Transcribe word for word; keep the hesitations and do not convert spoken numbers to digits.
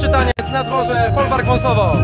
pierwszy taniec na dworze Folwark Wąsowo.